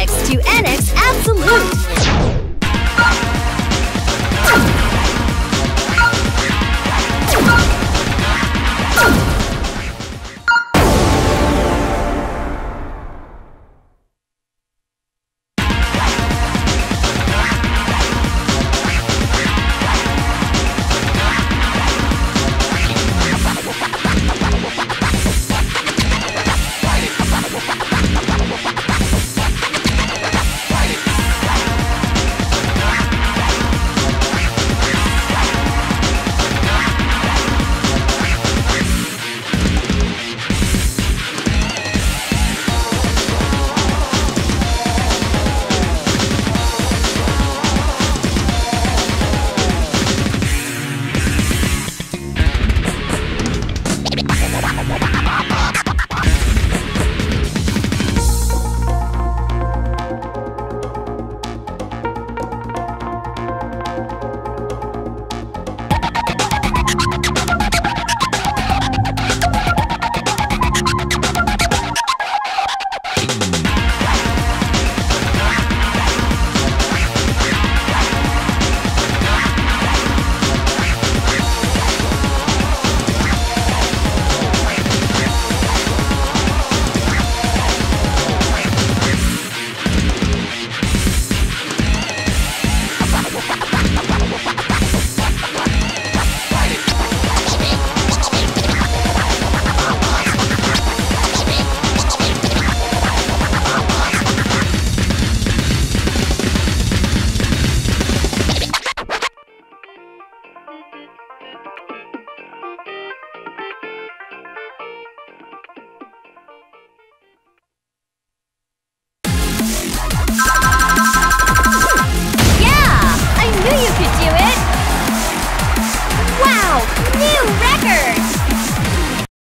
NX to NX Absolute.